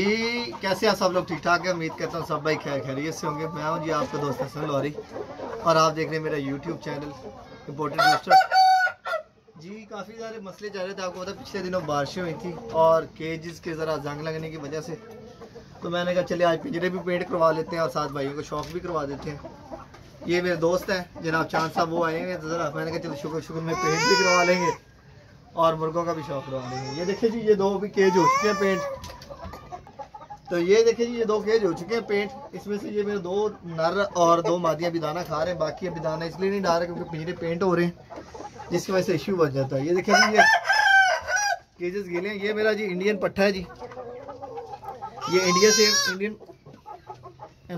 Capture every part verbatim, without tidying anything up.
जी कैसे आप सब लोग ठीक ठाक है। उम्मीद करता हूँ सब भाई खैर खैरियत से होंगे। मैं हूँ जी आपका दोस्त हसन लहौरी और आप देख रहे हैं मेरा यूट्यूब चैनल इम्पोर्टेंट जी। काफ़ी सारे मसले चल रहे थे, आपको पता पिछले दिनों बारिशें हुई थी और केजेस के ज़रा जंग लगने की वजह से, तो मैंने कहा चले आज पिंजरे भी पेंट करवा लेते हैं और साथ भाइयों को शौक भी करवा देते हैं। ये मेरे दोस्त हैं जनाब चांद साहब, वो आए हैं, तो ज़रा मैंने कहा चलो शुक्र शुक्र में पेंट भी करवा लेंगे और मुर्गों का भी शौक करवा लेंगे। ये देखिए जी ये दो भी केज हो चुके हैं पेंट, तो ये देखिए जी ये दो केज हो चुके हैं पेंट। इसमें से ये मेरे दो नर और दो मादियाँ भी दाना खा रहे हैं, बाकी अभी दाना इसलिए नहीं डाल रहे क्योंकि पिंजरे पेंट हो रहे हैं जिसकी वजह से इश्यू बन जाता है। ये देखिए जी ये केजेस गिले हैं। ये मेरा जी इंडियन पट्ठा है जी, ये इंडिया से इंडियन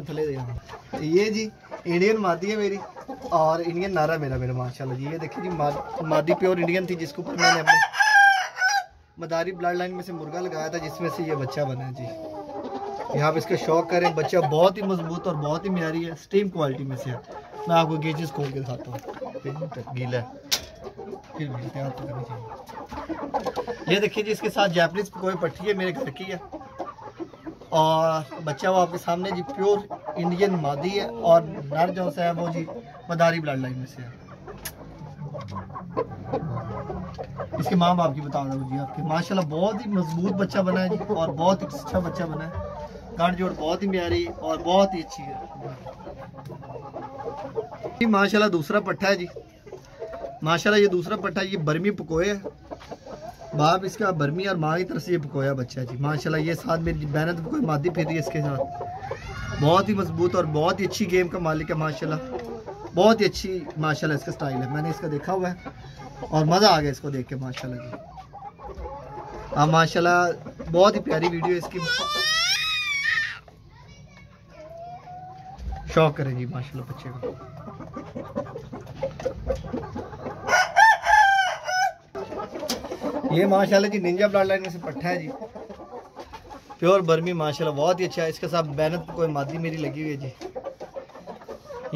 थले दे, ये जी इंडियन मादी है मेरी और इंडियन नारा मेरा मेरा माशाल्लाह जी। ये देखिए जी मादी, मादी प्योर इंडियन थी जिसके ऊपर मैंने अपने मदारी ब्लड लाइन में से मुर्गा लगाया था जिसमें से ये बच्चा बना जी। यहाँ पे इसका शौक करें, बच्चा बहुत ही मजबूत और बहुत ही म्यारी है, स्टीम क्वालिटी में से है। मैं आपको गेजेस खोल के दिखाता हूँ, गीला फिर मिलते हैं आपको। ये देखिए जी इसके साथ जापानीज कोई पट्टी है मेरे घर की है और बच्चा वो आपके सामने जी प्योर इंडियन मादी है और नर जो है वो जी मदारी ब्लड लाइन में से है। इसके माँ बाप की बता रहा हूँ जी आपके, माशाल्लाह बहुत ही मजबूत बच्चा बना है जी और बहुत ही अच्छा बच्चा बना है। गांड जोड़ बहुत ही प्यारी और बहुत ही अच्छी है जी माशाल्लाह। दूसरा पट्ठा है जी माशाल्लाह, ये दूसरा पट्ठा ये बर्मी पकोया है, बाप इसका बर्मी और माँ की तरफ से ये पकोया बच्चा है जी माशाल्लाह। ये साथ मेरी बहन तो कोई मादी फिर रही है इसके साथ, बहुत ही मजबूत और बहुत ही अच्छी गेम का मालिक है माशाल्लाह, बहुत ही अच्छी माशाल्लाह इसका स्टाइल है। मैंने इसका देखा हुआ है और मज़ा आ गया इसको देख के माशाल्लाह जी। हाँ माशाल्लाह बहुत ही प्यारी वीडियो है इसकी, शौक करें जी माशाल्लाह बच्चे को। ये माशाल्लाह जी निंजा ब्लड लाइन में से पट्टा है जी, प्योर बर्मी माशाल्लाह बहुत ही अच्छा है। इसके साथ बैनर कोई मादी मेरी लगी हुई है जी,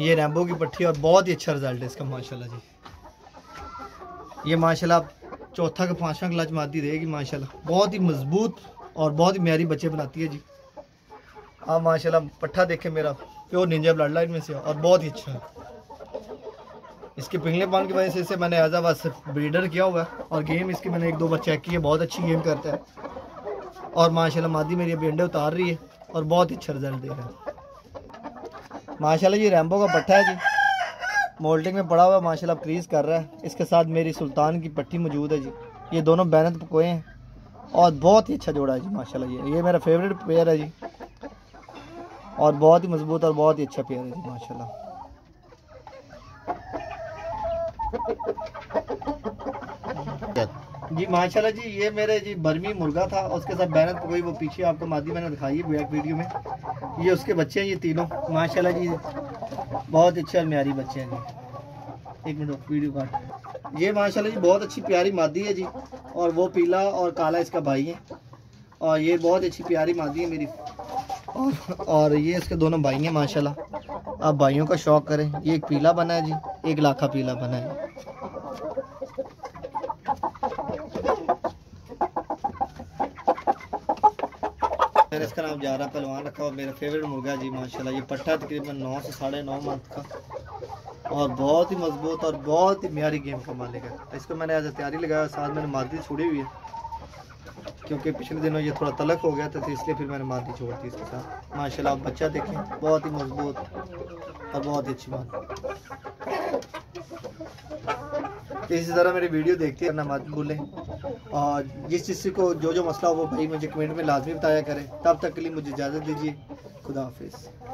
ये रैम्बो की पट्टी और बहुत ही अच्छा रिजल्ट है इसका माशाल्लाह जी। ये माशाल्लाह चौथा का पाँचवा क्लच मादी रहेगी माशाल्लाह, बहुत ही मजबूत और बहुत ही म्यारी बच्चे बनाती है जी। हाँ माशाल्लाह पट्ठा देखें मेरा प्योर निंजा ब्लड लाइन में से और बहुत ही अच्छा है। इसके पिघले पान की वजह से इसे मैंने एज आ ब्रीडर किया हुआ है और गेम इसकी मैंने एक दो बार चेक की है, बहुत अच्छी गेम करता है और माशाल्लाह मादी मेरी अभी अंडे उतार रही है और बहुत ही अच्छा रिजल्ट दे रहा है माशाल्लाह। ये रैम्बो का पट्टा है जी, मोल्टिंग में पड़ा हुआ है माशाल्लाह, क्रीज कर रहा है। इसके साथ मेरी सुल्तान की पट्टी मौजूद है जी, ये दोनों बैनत पकोए हैं और बहुत ही अच्छा जोड़ा है जी माशाल्लाह। ये ये मेरा फेवरेट पेयर है जी और बहुत ही मजबूत और बहुत ही अच्छा पेयर है जी माशाल्लाह जी माशाल्लाह जी। ये मेरे जी बर्मी मुर्गा था और उसके साथ बैनत पकोई, वो पीछे आपको मादी मैंने दिखाई है बैक वीडियो में, ये उसके बच्चे हैं ये तीनों माशाल्लाह जी, बहुत अच्छे और म्यारी बच्चे हैं जी। एक मिनट वीडियो काट। ये माशाल्लाह जी बहुत अच्छी प्यारी मादी है जी और वो पीला और काला इसका भाई है और ये बहुत अच्छी प्यारी मादी है मेरी और और ये इसके दोनों भाई हैं माशाल्लाह। आप भाइयों का शौक करें। ये एक पीला बना है जी, एक लाखा पीला बना है। मैंने इसका नाम जारा पहलवान रखा और मेरा फेवरेट मुर्गा जी माशाल्लाह। ये पट्टा तकरीबन नौ से साढ़े नौ मंथ का और बहुत ही मजबूत और बहुत ही म्यारी गेम का मालिक है। इसको मैंने आज तैयारी लगाया, साथ मैंने मादी छोड़ी हुई है क्योंकि पिछले दिनों ये थोड़ा तलक हो गया था, तो इसलिए फिर मैंने मादी छोड़ दी इसके साथ माशाल्लाह। आप बच्चा देखें बहुत ही मजबूत और बहुत ही अच्छी बात। इसी तरह मेरी वीडियो देखते हैं ना मत भूलें और जिस चीज़ को जो जो मसला हो वो भाई मुझे कमेंट में लाजमी बताया करें। तब तक के लिए मुझे इजाज़त दीजिए, खुदा हाफिज़।